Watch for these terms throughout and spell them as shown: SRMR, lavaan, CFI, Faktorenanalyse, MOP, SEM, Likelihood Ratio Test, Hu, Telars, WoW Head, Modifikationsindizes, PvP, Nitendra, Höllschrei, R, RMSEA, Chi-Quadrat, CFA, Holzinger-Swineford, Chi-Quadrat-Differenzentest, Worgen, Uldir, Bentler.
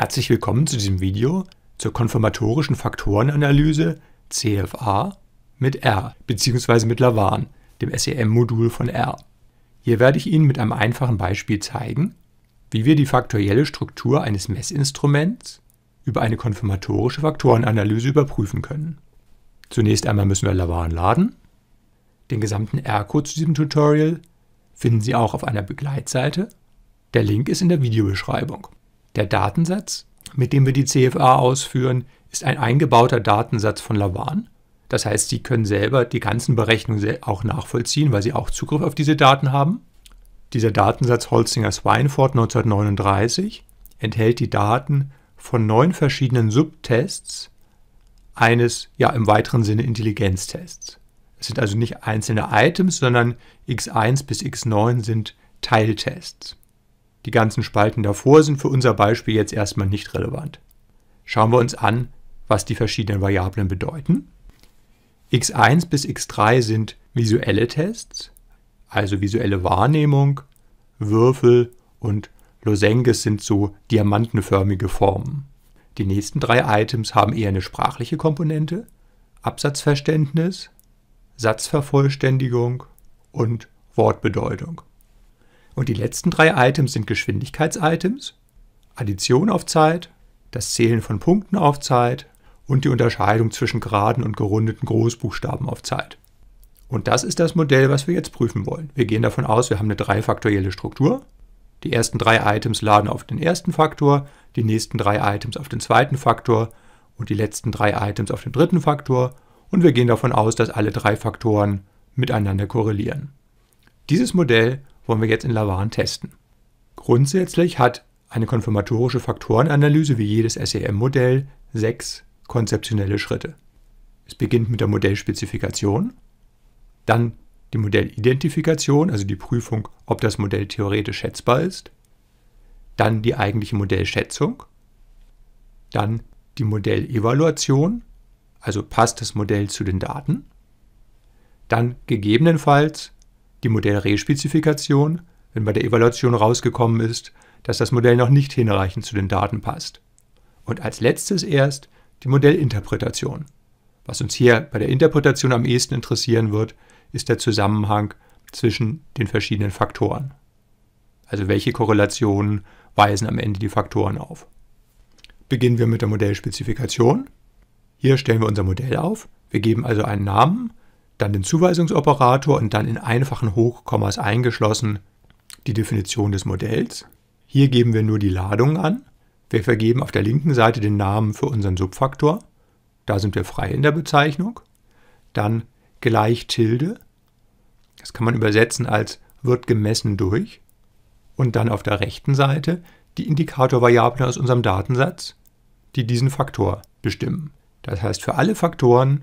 Herzlich willkommen zu diesem Video zur konfirmatorischen Faktorenanalyse CFA mit R bzw. mit lavaan, dem SEM-Modul von R. Hier werde ich Ihnen mit einem einfachen Beispiel zeigen, wie wir die faktorielle Struktur eines Messinstruments über eine konfirmatorische Faktorenanalyse überprüfen können. Zunächst einmal müssen wir lavaan laden. Den gesamten R-Code zu diesem Tutorial finden Sie auch auf einer Begleitseite. Der Link ist in der Videobeschreibung. Der Datensatz, mit dem wir die CFA ausführen, ist ein eingebauter Datensatz von lavaan. Das heißt, Sie können selber die ganzen Berechnungen auch nachvollziehen, weil Sie auch Zugriff auf diese Daten haben. Dieser Datensatz Holzinger-Swineford 1939 enthält die Daten von 9 verschiedenen Subtests eines, ja im weiteren Sinne, Intelligenztests. Es sind also nicht einzelne Items, sondern x1 bis x9 sind Teiltests. Die ganzen Spalten davor sind für unser Beispiel jetzt erstmal nicht relevant. Schauen wir uns an, was die verschiedenen Variablen bedeuten. x1 bis x3 sind visuelle Tests, also visuelle Wahrnehmung, Würfel und Losenges sind so diamantenförmige Formen. Die nächsten 3 Items haben eher eine sprachliche Komponente, Absatzverständnis, Satzvervollständigung und Wortbedeutung. Und die letzten 3 Items sind Geschwindigkeits-Items, Addition auf Zeit, das Zählen von Punkten auf Zeit und die Unterscheidung zwischen geraden und gerundeten Großbuchstaben auf Zeit. Und das ist das Modell, was wir jetzt prüfen wollen. Wir gehen davon aus, wir haben eine dreifaktorielle Struktur. Die ersten 3 Items laden auf den ersten Faktor, die nächsten 3 Items auf den zweiten Faktor und die letzten 3 Items auf den dritten Faktor. Und wir gehen davon aus, dass alle 3 Faktoren miteinander korrelieren. Dieses Modell wollen wir jetzt in lavaan testen. Grundsätzlich hat eine konfirmatorische Faktorenanalyse wie jedes SEM-Modell 6 konzeptionelle Schritte. Es beginnt mit der Modellspezifikation, dann die Modellidentifikation, also die Prüfung, ob das Modell theoretisch schätzbar ist, dann die eigentliche Modellschätzung, dann die Modellevaluation, also passt das Modell zu den Daten, dann gegebenenfalls die Modellrespezifikation, wenn bei der Evaluation rausgekommen ist, dass das Modell noch nicht hinreichend zu den Daten passt. Und als letztes erst die Modellinterpretation. Was uns hier bei der Interpretation am ehesten interessieren wird, ist der Zusammenhang zwischen den verschiedenen Faktoren. Also welche Korrelationen weisen am Ende die Faktoren auf. Beginnen wir mit der Modellspezifikation. Hier stellen wir unser Modell auf. Wir geben also einen Namen, dann den Zuweisungsoperator und dann in einfachen Hochkommas eingeschlossen die Definition des Modells. Hier geben wir nur die Ladung an. Wir vergeben auf der linken Seite den Namen für unseren Subfaktor. Da sind wir frei in der Bezeichnung. Dann gleich Tilde. Das kann man übersetzen als wird gemessen durch. Und dann auf der rechten Seite die Indikatorvariablen aus unserem Datensatz, die diesen Faktor bestimmen. Das heißt, für alle Faktoren,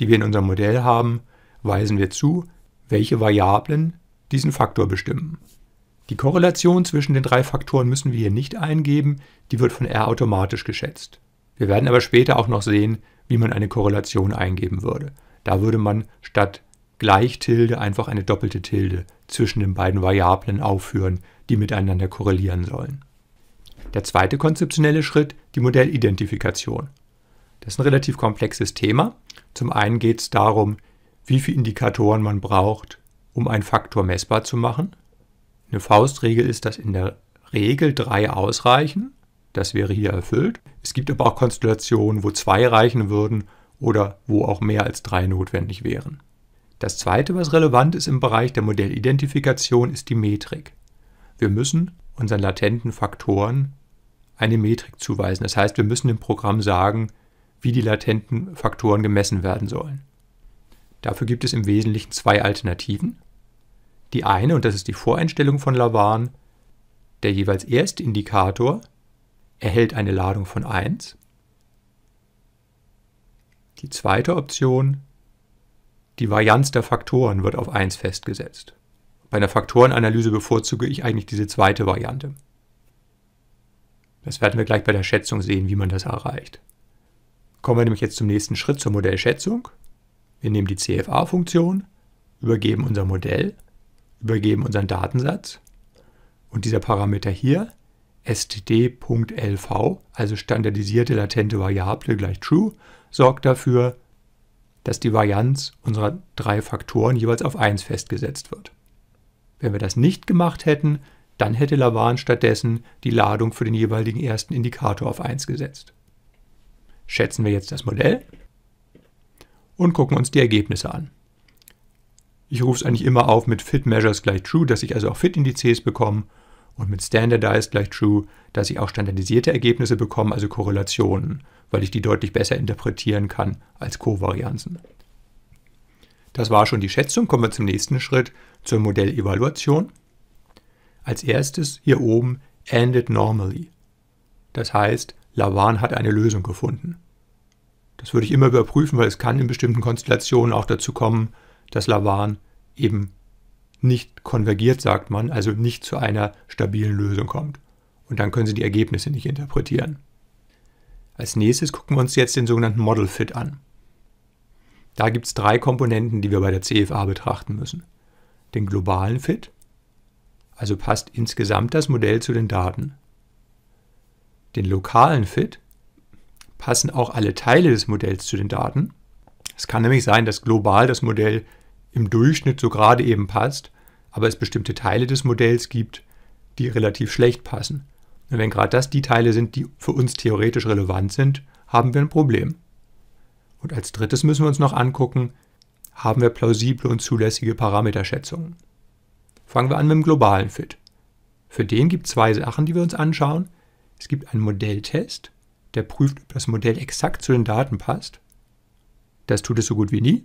die wir in unserem Modell haben, weisen wir zu, welche Variablen diesen Faktor bestimmen. Die Korrelation zwischen den 3 Faktoren müssen wir hier nicht eingeben, die wird von R automatisch geschätzt. Wir werden aber später auch noch sehen, wie man eine Korrelation eingeben würde. Da würde man statt gleich Tilde einfach eine doppelte Tilde zwischen den beiden Variablen aufführen, die miteinander korrelieren sollen. Der zweite konzeptionelle Schritt, die Modellidentifikation. Das ist ein relativ komplexes Thema. Zum einen geht es darum, wie viele Indikatoren man braucht, um einen Faktor messbar zu machen. Eine Faustregel ist, dass in der Regel 3 ausreichen. Das wäre hier erfüllt. Es gibt aber auch Konstellationen, wo 2 reichen würden oder wo auch mehr als 3 notwendig wären. Das zweite, was relevant ist im Bereich der Modellidentifikation, ist die Metrik. Wir müssen unseren latenten Faktoren eine Metrik zuweisen. Das heißt, wir müssen dem Programm sagen, wie die latenten Faktoren gemessen werden sollen. Dafür gibt es im Wesentlichen 2 Alternativen. Die eine, und das ist die Voreinstellung von lavaan, der jeweils erste Indikator erhält eine Ladung von 1. Die zweite Option, die Varianz der Faktoren wird auf 1 festgesetzt. Bei einer Faktorenanalyse bevorzuge ich eigentlich diese zweite Variante. Das werden wir gleich bei der Schätzung sehen, wie man das erreicht. Kommen wir nämlich jetzt zum nächsten Schritt, zur Modellschätzung. Wir nehmen die CFA-Funktion, übergeben unser Modell, übergeben unseren Datensatz und dieser Parameter hier std.lv, also standardisierte latente Variable gleich true, sorgt dafür, dass die Varianz unserer drei Faktoren jeweils auf 1 festgesetzt wird. Wenn wir das nicht gemacht hätten, dann hätte Lavaan stattdessen die Ladung für den jeweiligen ersten Indikator auf 1 gesetzt. Schätzen wir jetzt das Modell und gucken uns die Ergebnisse an. Ich rufe es eigentlich immer auf mit fit measures gleich true, dass ich also auch fit Indizes bekomme, und mit standardized gleich true, dass ich auch standardisierte Ergebnisse bekomme, also Korrelationen, weil ich die deutlich besser interpretieren kann als Kovarianzen. Das war schon die Schätzung. Kommen wir zum nächsten Schritt, zur Modellevaluation. Als erstes hier oben ended normally. Das heißt, Lavaan hat eine Lösung gefunden. Das würde ich immer überprüfen, weil es kann in bestimmten Konstellationen auch dazu kommen, dass Lavaan eben nicht konvergiert, sagt man, also nicht zu einer stabilen Lösung kommt. Und dann können Sie die Ergebnisse nicht interpretieren. Als nächstes gucken wir uns jetzt den sogenannten Model Fit an. Da gibt es drei Komponenten, die wir bei der CFA betrachten müssen. Den globalen Fit, also passt insgesamt das Modell zu den Daten. Den lokalen Fit, passen auch alle Teile des Modells zu den Daten. Es kann nämlich sein, dass global das Modell im Durchschnitt so gerade eben passt, aber es bestimmte Teile des Modells gibt, die relativ schlecht passen. Und wenn gerade das die Teile sind, die für uns theoretisch relevant sind, haben wir ein Problem. Und als drittes müssen wir uns noch angucken, haben wir plausible und zulässige Parameterschätzungen. Fangen wir an mit dem globalen Fit. Für den gibt es zwei Sachen, die wir uns anschauen. Es gibt einen Modelltest, der prüft, ob das Modell exakt zu den Daten passt. Das tut es so gut wie nie.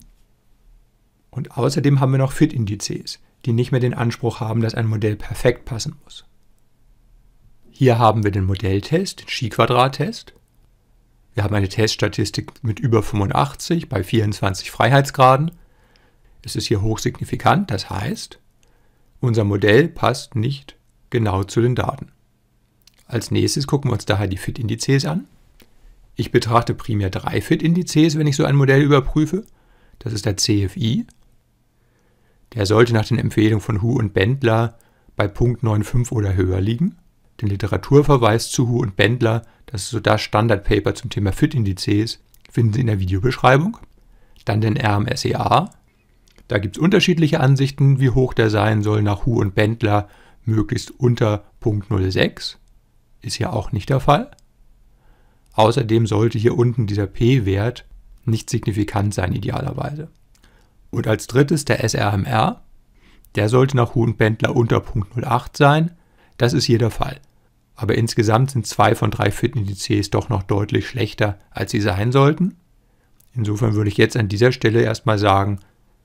Und außerdem haben wir noch Fit-Indizes, die nicht mehr den Anspruch haben, dass ein Modell perfekt passen muss. Hier haben wir den Modelltest, den Chi-Quadrat-Test. Wir haben eine Teststatistik mit über 85 bei 24 Freiheitsgraden. Es ist hier hochsignifikant, das heißt, unser Modell passt nicht genau zu den Daten. Als nächstes gucken wir uns daher die Fit-Indizes an. Ich betrachte primär drei Fit-Indizes, wenn ich so ein Modell überprüfe. Das ist der CFI. Der sollte nach den Empfehlungen von Hu und Bentler bei 0.95 oder höher liegen. Den Literaturverweis zu Hu und Bentler, das ist so das Standardpaper zum Thema Fit-Indizes, finden Sie in der Videobeschreibung. Dann den RMSEA. Da gibt es unterschiedliche Ansichten, wie hoch der sein soll nach Hu und Bentler, möglichst unter 0.06. Ist ja auch nicht der Fall. Außerdem sollte hier unten dieser p-Wert nicht signifikant sein, idealerweise. Und als drittes der SRMR. Der sollte nach Hu und Bentler unter 0.08 sein. Das ist hier der Fall. Aber insgesamt sind 2 von 3 Fit-Indizes doch noch deutlich schlechter, als sie sein sollten. Insofern würde ich jetzt an dieser Stelle erstmal sagen,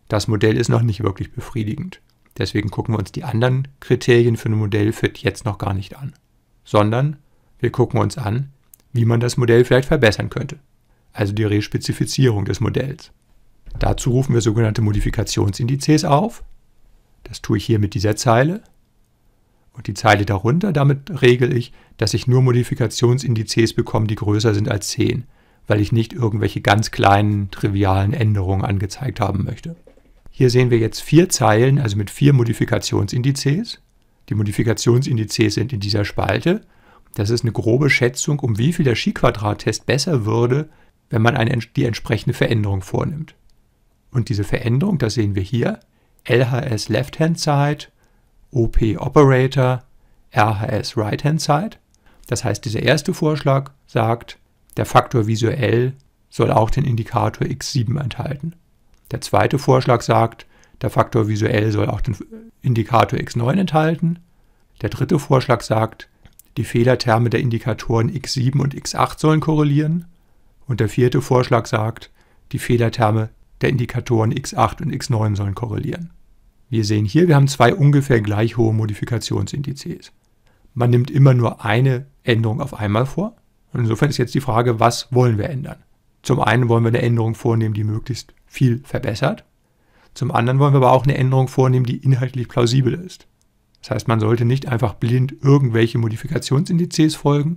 das Modell ist noch nicht wirklich befriedigend. Deswegen gucken wir uns die anderen Kriterien für ein Modellfit jetzt noch gar nicht an. Sondern wir gucken uns an, wie man das Modell vielleicht verbessern könnte. Also die Respezifizierung des Modells. Dazu rufen wir sogenannte Modifikationsindizes auf. Das tue ich hier mit dieser Zeile. Und die Zeile darunter, damit regle ich, dass ich nur Modifikationsindizes bekomme, die größer sind als 10, weil ich nicht irgendwelche ganz kleinen, trivialen Änderungen angezeigt haben möchte. Hier sehen wir jetzt 4 Zeilen, also mit 4 Modifikationsindizes. Die Modifikationsindizes sind in dieser Spalte. Das ist eine grobe Schätzung, um wie viel der Chi-Quadrat-Test besser würde, wenn man die entsprechende Veränderung vornimmt. Und diese Veränderung, das sehen wir hier, LHS Left-Hand Side, OP Operator, RHS Right-Hand Side. Das heißt, dieser erste Vorschlag sagt, der Faktor visuell soll auch den Indikator x7 enthalten. Der zweite Vorschlag sagt, der Faktor visuell soll auch den Indikator x9 enthalten. Der dritte Vorschlag sagt, die Fehlerterme der Indikatoren x7 und x8 sollen korrelieren. Und der vierte Vorschlag sagt, die Fehlerterme der Indikatoren x8 und x9 sollen korrelieren. Wir sehen hier, wir haben 2 ungefähr gleich hohe Modifikationsindizes. Man nimmt immer nur eine Änderung auf einmal vor. Und insofern ist jetzt die Frage, was wollen wir ändern? Zum einen wollen wir eine Änderung vornehmen, die möglichst viel verbessert. Zum anderen wollen wir aber auch eine Änderung vornehmen, die inhaltlich plausibel ist. Das heißt, man sollte nicht einfach blind irgendwelche Modifikationsindizes folgen,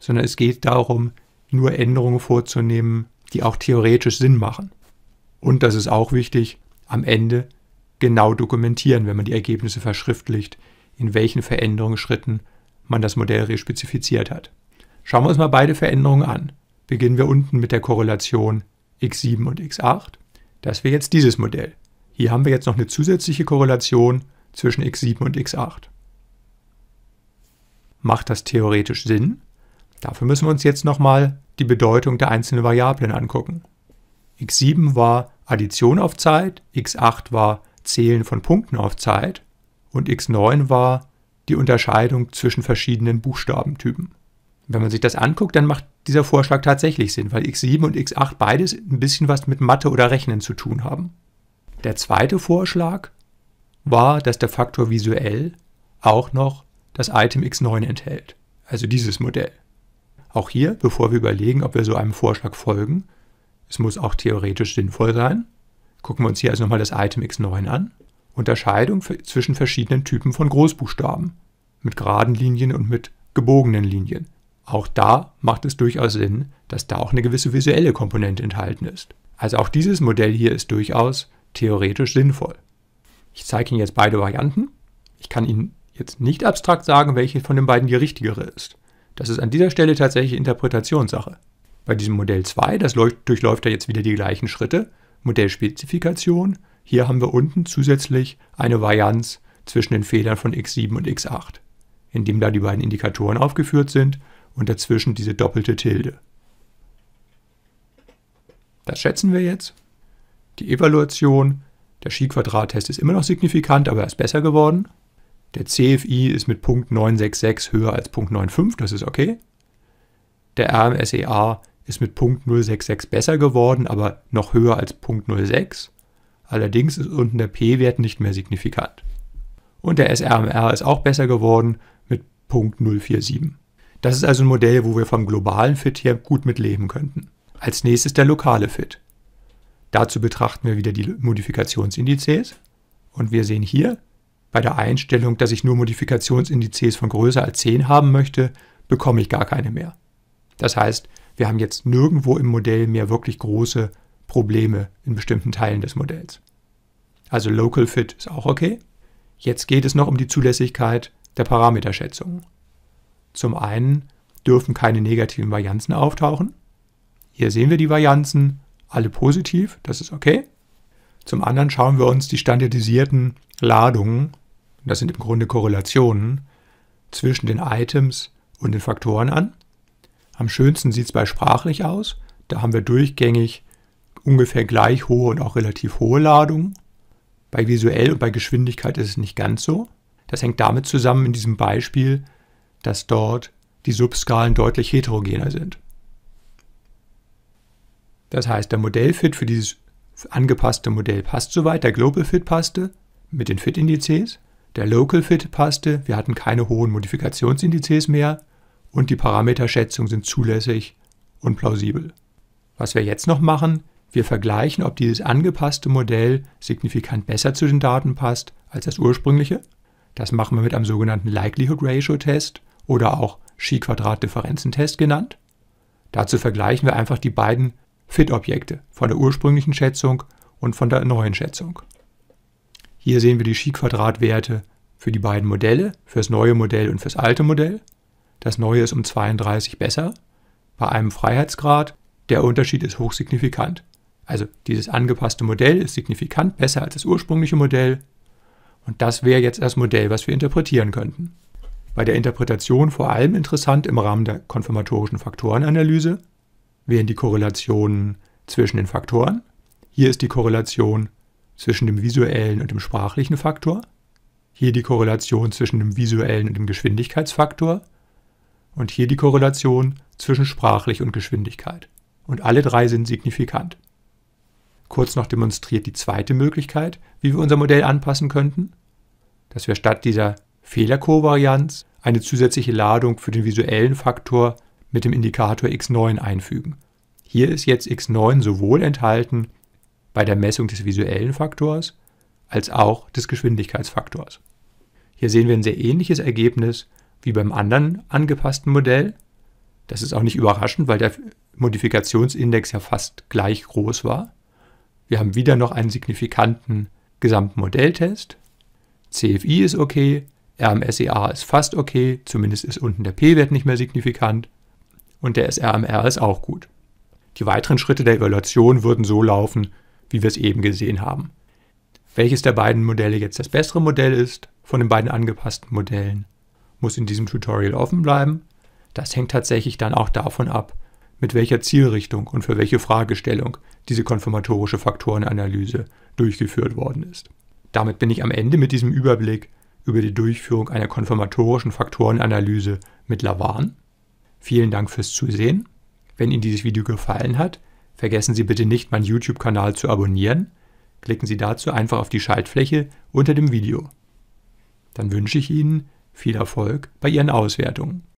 sondern es geht darum, nur Änderungen vorzunehmen, die auch theoretisch Sinn machen. Und das ist auch wichtig, am Ende genau dokumentieren, wenn man die Ergebnisse verschriftlicht, in welchen Veränderungsschritten man das Modell respezifiziert hat. Schauen wir uns mal beide Veränderungen an. Beginnen wir unten mit der Korrelation x7 und x8. Das wäre jetzt dieses Modell. Hier haben wir jetzt noch eine zusätzliche Korrelation zwischen x7 und x8. Macht das theoretisch Sinn? Dafür müssen wir uns jetzt nochmal die Bedeutung der einzelnen Variablen angucken. x7 war Addition auf Zeit, x8 war Zählen von Punkten auf Zeit und x9 war die Unterscheidung zwischen verschiedenen Buchstabentypen. Wenn man sich das anguckt, dann macht dieser Vorschlag tatsächlich Sinn, weil x7 und x8 beides ein bisschen was mit Mathe oder Rechnen zu tun haben. Der zweite Vorschlag war, dass der Faktor visuell auch noch das Item x9 enthält, also dieses Modell. Auch hier, bevor wir überlegen, ob wir so einem Vorschlag folgen, es muss auch theoretisch sinnvoll sein, gucken wir uns hier also nochmal das Item x9 an. Unterscheidung zwischen verschiedenen Typen von Großbuchstaben, mit geraden Linien und mit gebogenen Linien. Auch da macht es durchaus Sinn, dass da auch eine gewisse visuelle Komponente enthalten ist. Also auch dieses Modell hier ist durchaus theoretisch sinnvoll. Ich zeige Ihnen jetzt beide Varianten. Ich kann Ihnen jetzt nicht abstrakt sagen, welche von den beiden die richtigere ist. Das ist an dieser Stelle tatsächlich Interpretationssache. Bei diesem Modell 2, das durchläuft ja jetzt wieder die gleichen Schritte, Modellspezifikation. Hier haben wir unten zusätzlich eine Varianz zwischen den Fehlern von x7 und x8, indem da die beiden Indikatoren aufgeführt sind und dazwischen diese doppelte Tilde. Das schätzen wir jetzt. Die Evaluation, der Chi-Quadrat-Test ist immer noch signifikant, aber er ist besser geworden. Der CFI ist mit 0.966 höher als 0.95, das ist okay. Der RMSEA ist mit 0.066 besser geworden, aber noch höher als 0.06. Allerdings ist unten der p-Wert nicht mehr signifikant. Und der SRMR ist auch besser geworden mit 0.047. Das ist also ein Modell, wo wir vom globalen Fit her gut mit leben könnten. Als nächstes der lokale Fit. Dazu betrachten wir wieder die Modifikationsindizes. Und wir sehen hier bei der Einstellung, dass ich nur Modifikationsindizes von größer als 10 haben möchte, bekomme ich gar keine mehr. Das heißt, wir haben jetzt nirgendwo im Modell mehr wirklich große Probleme in bestimmten Teilen des Modells. Also Local Fit ist auch okay. Jetzt geht es noch um die Zulässigkeit der Parameterschätzungen. Zum einen dürfen keine negativen Varianzen auftauchen. Hier sehen wir die Varianzen, alle positiv, das ist okay. Zum anderen schauen wir uns die standardisierten Ladungen, das sind im Grunde Korrelationen, zwischen den Items und den Faktoren an. Am schönsten sieht es bei sprachlich aus, da haben wir durchgängig ungefähr gleich hohe und auch relativ hohe Ladungen. Bei visuell und bei Geschwindigkeit ist es nicht ganz so. Das hängt damit zusammen in diesem Beispiel, dass dort die Subskalen deutlich heterogener sind. Das heißt, der Modellfit für dieses angepasste Modell passt soweit, der Global Fit passte mit den Fit-Indizes, der Local Fit passte, wir hatten keine hohen Modifikationsindizes mehr und die Parameterschätzungen sind zulässig und plausibel. Was wir jetzt noch machen, wir vergleichen, ob dieses angepasste Modell signifikant besser zu den Daten passt als das ursprüngliche. Das machen wir mit einem sogenannten Likelihood Ratio Test oder auch Chi-Quadrat-Differenzentest genannt. Dazu vergleichen wir einfach die beiden Fit-Objekte von der ursprünglichen Schätzung und von der neuen Schätzung. Hier sehen wir die Chi-Quadrat-Werte für die beiden Modelle, fürs neue Modell und fürs alte Modell. Das neue ist um 32 besser, bei einem Freiheitsgrad. Der Unterschied ist hochsignifikant. Also dieses angepasste Modell ist signifikant besser als das ursprüngliche Modell und das wäre jetzt das Modell, was wir interpretieren könnten. Bei der Interpretation vor allem interessant im Rahmen der konfirmatorischen Faktorenanalyse wären die Korrelationen zwischen den Faktoren. Hier ist die Korrelation zwischen dem visuellen und dem sprachlichen Faktor. Hier die Korrelation zwischen dem visuellen und dem Geschwindigkeitsfaktor und hier die Korrelation zwischen sprachlich und Geschwindigkeit. Und alle drei sind signifikant. Kurz noch demonstriert die zweite Möglichkeit, wie wir unser Modell anpassen könnten, dass wir statt dieser Fehlerkovarianz eine zusätzliche Ladung für den visuellen Faktor mit dem Indikator x9 einfügen. Hier ist jetzt x9 sowohl enthalten bei der Messung des visuellen Faktors als auch des Geschwindigkeitsfaktors. Hier sehen wir ein sehr ähnliches Ergebnis wie beim anderen angepassten Modell. Das ist auch nicht überraschend, weil der Modifikationsindex ja fast gleich groß war. Wir haben wieder noch einen signifikanten Gesamtmodelltest. CFI ist okay, RMSEA ist fast okay, zumindest ist unten der p-Wert nicht mehr signifikant und der SRMR ist auch gut. Die weiteren Schritte der Evaluation würden so laufen, wie wir es eben gesehen haben. Welches der beiden Modelle jetzt das bessere Modell ist, von den beiden angepassten Modellen, muss in diesem Tutorial offen bleiben. Das hängt tatsächlich dann auch davon ab, mit welcher Zielrichtung und für welche Fragestellung diese konfirmatorische Faktorenanalyse durchgeführt worden ist. Damit bin ich am Ende mit diesem Überblick über die Durchführung einer konfirmatorischen Faktorenanalyse mit Lavaan. Vielen Dank fürs Zusehen. Wenn Ihnen dieses Video gefallen hat, vergessen Sie bitte nicht, meinen YouTube-Kanal zu abonnieren. Klicken Sie dazu einfach auf die Schaltfläche unter dem Video. Dann wünsche ich Ihnen viel Erfolg bei Ihren Auswertungen.